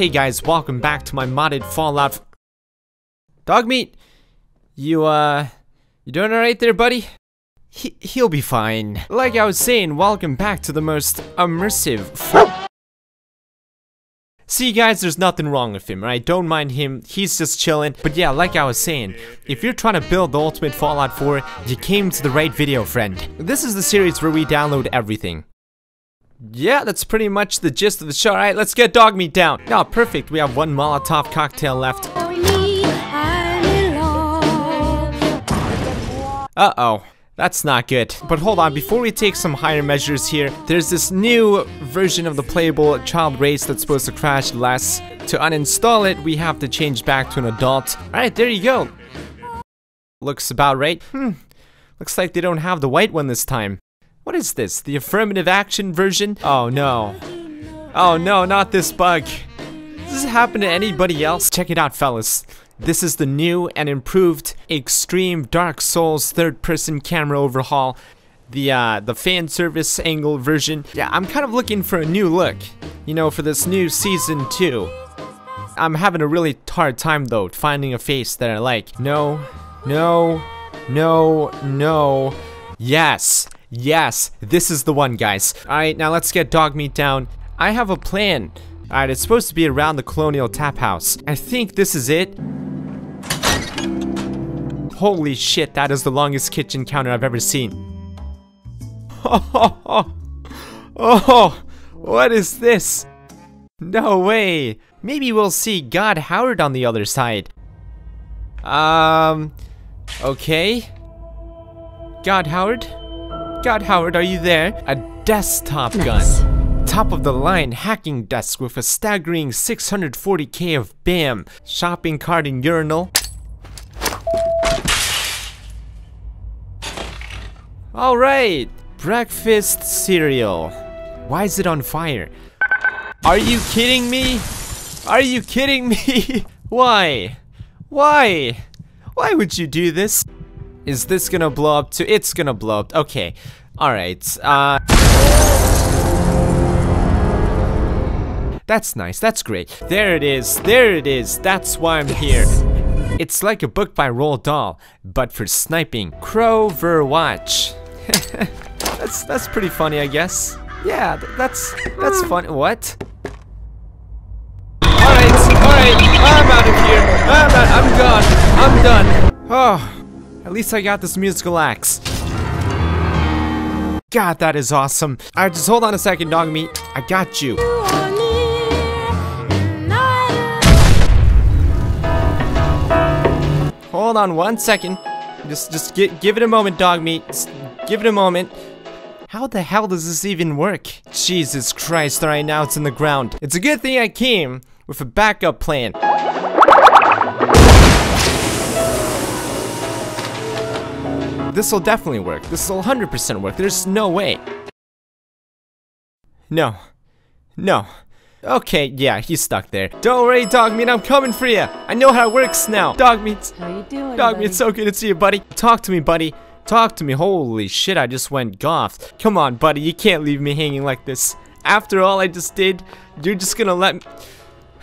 Hey guys, welcome back to my modded Fallout. Dog meat, you doing alright there, buddy? He'll be fine. Like I was saying, welcome back to the most immersive. See guys, there's nothing wrong with him, right? Don't mind him, he's just chilling. But yeah, like I was saying, if you're trying to build the ultimate Fallout 4, you came to the right video, friend. This is the series where we download everything. Yeah, that's pretty much the gist of the show. Alright, let's get dog meat down. Oh, perfect. We have one Molotov cocktail left. Uh-oh. That's not good. But hold on, before we take some higher measures here, there's this new version of the playable child race that's supposed to crash less. To uninstall it, we have to change back to an adult. Alright, there you go. Looks about right. Looks like they don't have the white one this time. What is this? The affirmative action version? Oh no. Oh no, not this bug. Does this happen to anybody else? Check it out, fellas. This is the new and improved extreme Dark Souls third-person camera overhaul. The fan service angle version. Yeah, I'm kind of looking for a new look, you know, for this new season 2. I'm having a really hard time though, finding a face that I like. No, no, no, no. Yes. Yes, this is the one, guys. Alright, now let's get dog meat down. I have a plan. Alright, it's supposed to be around the Colonial Tap House. I think this is it. Holy shit, that is the longest kitchen counter I've ever seen. Oh, what is this? No way. Maybe we'll see God Howard on the other side. Okay. God Howard? God Howard, are you there? A desktop gun. Top of the line hacking desk with a staggering 640k of BAM. Shopping cart and urinal. Alright. Breakfast cereal. Why is it on fire? Are you kidding me? Are you kidding me? Why? Why? Why would you do this? Is this gonna blow up too? It's gonna blow up. Okay. Alright. That's nice. That's great. There it is. There it is. That's why I'm here. It's like a book by Roald Dahl, but for sniping. Croverwatch. that's pretty funny, I guess. Yeah, that's fun. What? Alright. Alright. I'm out of here. I'm gone. I'm done. Oh. At least I got this musical axe. God, that is awesome. Alright, just hold on a second, dog meat. I got you. Hold on one second. Just give it a moment, dog meat. Just give it a moment. How the hell does this even work? Jesus Christ, alright, now it's in the ground. It's a good thing I came with a backup plan. This'll definitely work. This'll 100% work. There's no way. No. No. Okay, yeah, he's stuck there. Don't worry, dog meat, I'm coming for you. I know how it works now. Dog meat. How you doing, dog meat, so good to see you, buddy. Talk to me, buddy. Talk to me. Holy shit, I just went goth. Come on, buddy, you can't leave me hanging like this. After all I just did, you're just gonna let me...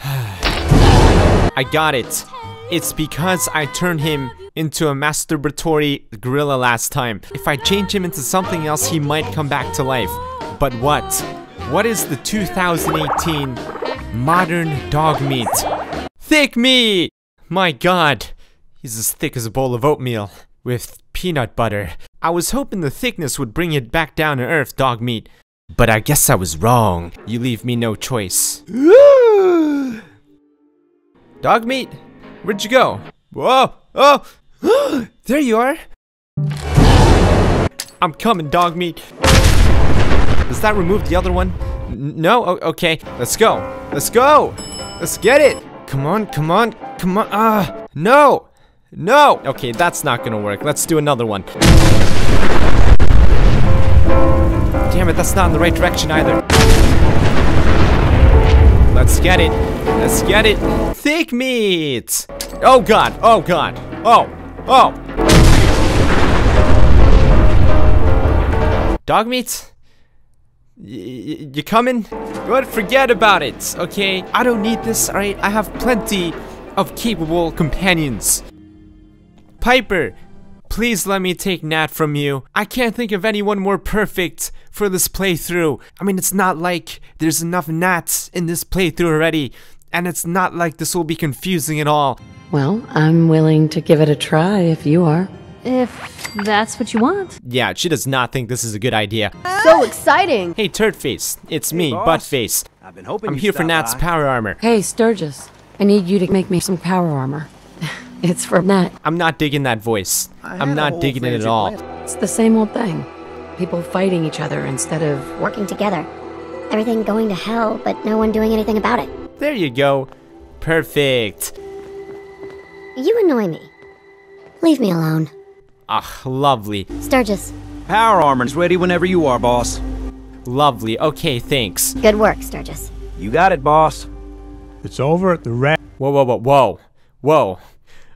I got it. It's because I turned him into a masturbatory gorilla last time. If I change him into something else, he might come back to life. But what? What is the 2018 modern dog meat? Thick meat! My god. He's as thick as a bowl of oatmeal with peanut butter. I was hoping the thickness would bring it back down to earth, dog meat. But I guess I was wrong. You leave me no choice. Dog meat? Where'd you go? Whoa! Oh! There you are! I'm coming, dog meat. Does that remove the other one? No? Okay. Let's go. Let's go! Let's get it! Come on, come on, come on. No! No! Okay, that's not gonna work. Let's do another one. Damn it, that's not in the right direction either. Let's get it. Let's get it. Thick meat! Oh god, oh god, oh, oh! Dog meat? You coming? Don't forget about it, okay? I don't need this, alright? I have plenty of capable companions. Piper, please let me take Nat from you. I can't think of anyone more perfect for this playthrough. I mean, it's not like there's enough Nats in this playthrough already, and it's not like this will be confusing at all. Well, I'm willing to give it a try if you are. If that's what you want. Yeah, she does not think this is a good idea. So exciting! Hey, Turtface, it's me, Buttface. I've been hoping I'm here for Nat's power armor. Hey, Sturgis, I need you to make me some power armor. It's for Nat. I'm not digging that voice. I'm not digging it at all. It's the same old thing. People fighting each other instead of working together. Everything going to hell, but no one doing anything about it. There you go. Perfect. You annoy me. Leave me alone. Ah, lovely. Sturgis. Power armor's ready whenever you are, boss. Lovely. Okay, thanks. Good work, Sturgis. You got it, boss. It's over at the rat. Whoa, whoa, whoa, whoa. Whoa.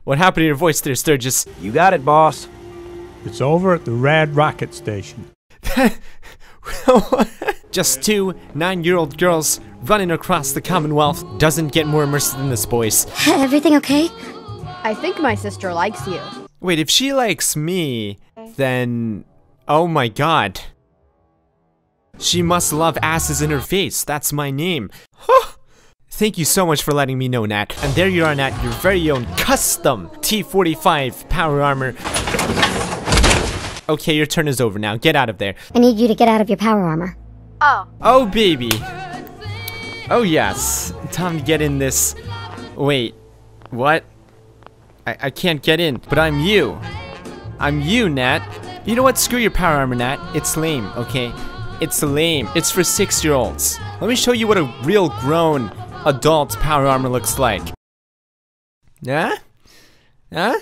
What happened to your voice there, Sturgis? You got it, boss. It's over at the rad rocket station. Just two 9-year-old girls running across the Commonwealth doesn't get more immersive than this, boys. Everything okay? I think my sister likes you. Wait, if she likes me, then... oh my god. She must love asses in her face. That's my name. Huh. Thank you so much for letting me know, Nat. And there you are, Nat, your very own custom T-45 power armor. Okay, your turn is over now. Get out of there. I need you to get out of your power armor. Oh. Oh, baby. Oh, yes. Time to get in this... wait. What? I can't get in, but I'm you. I'm you, Nat. You know what? Screw your power armor, Nat. It's lame, okay? It's lame. It's for 6-year-olds. Let me show you what a real grown adult power armor looks like. Huh? Huh?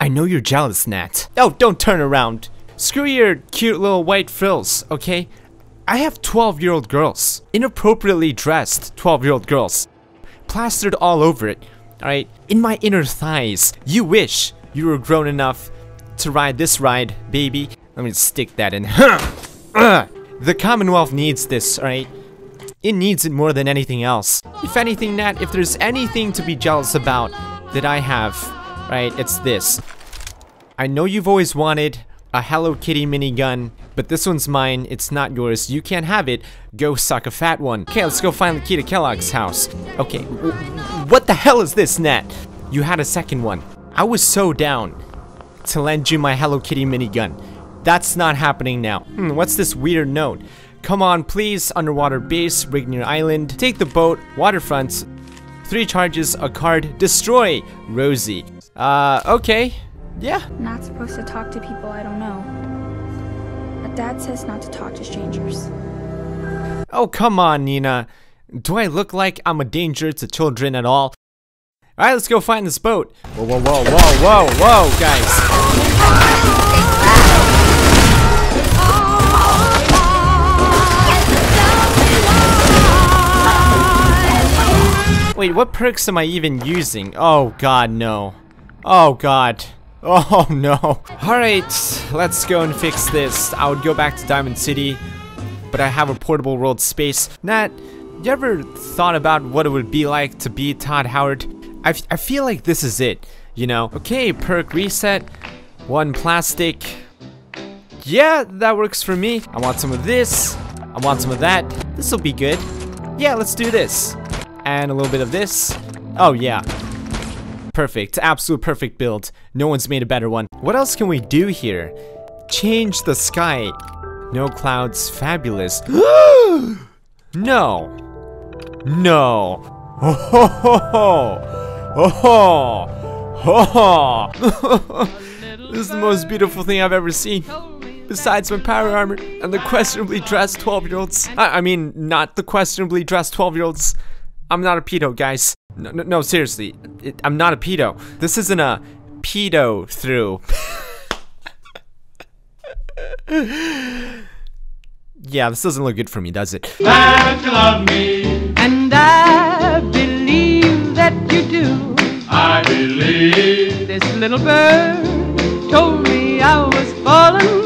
I know you're jealous, Nat. Oh, don't turn around. Screw your cute little white frills, okay? I have 12-year-old girls. Inappropriately dressed 12-year-old girls. Plastered all over it, alright? In my inner thighs, you wish you were grown enough to ride this ride, baby. Let me stick that in. The Commonwealth needs this, alright? It needs it more than anything else. If anything, Nat, if there's anything to be jealous about that I have, right, it's this. I know you've always wanted a Hello Kitty minigun, but this one's mine, it's not yours, you can't have it, go suck a fat one. Okay, let's go find the key to Kellogg's house. Okay, what the hell is this, Nat? You had a second one. I was so down to lend you my Hello Kitty minigun. That's not happening now. What's this weird note? Come on, please, underwater base, Rignier Island, take the boat, waterfront, 3 charges, a card, destroy, Rosie. Okay, yeah. Not supposed to talk to people I don't know. Dad says not to talk to strangers. Oh, come on, Nina. Do I look like I'm a danger to children at all? Alright, let's go find this boat. Whoa, whoa, whoa, whoa, whoa, whoa, guys. Wait, what perks am I even using? Oh, God, no. Oh, God. Oh no. Alright, let's go and fix this. I would go back to Diamond City, but I have a portable world space. Nat, you ever thought about what it would be like to be Todd Howard? I feel like this is it, you know? Okay, perk reset, 1 plastic. Yeah, that works for me. I want some of this, I want some of that. This'll be good. Yeah, let's do this. And a little bit of this. Oh yeah. Perfect, absolute perfect build. No one's made a better one. What else can we do here? Change the sky. No clouds, fabulous. No. No. Oh ho ho ho. Oh ho. Oh ho. This is the most beautiful thing I've ever seen. Besides my power armor and the questionably dressed 12-year-olds. I mean, not the questionably dressed 12-year-olds. I'm not a pedo, guys. No, no, no, seriously. I'm not a pedo. This isn't a pedo through. Yeah, this doesn't look good for me, does it? That you love me. And I believe that you do. I believe. This little bird told me I was falling.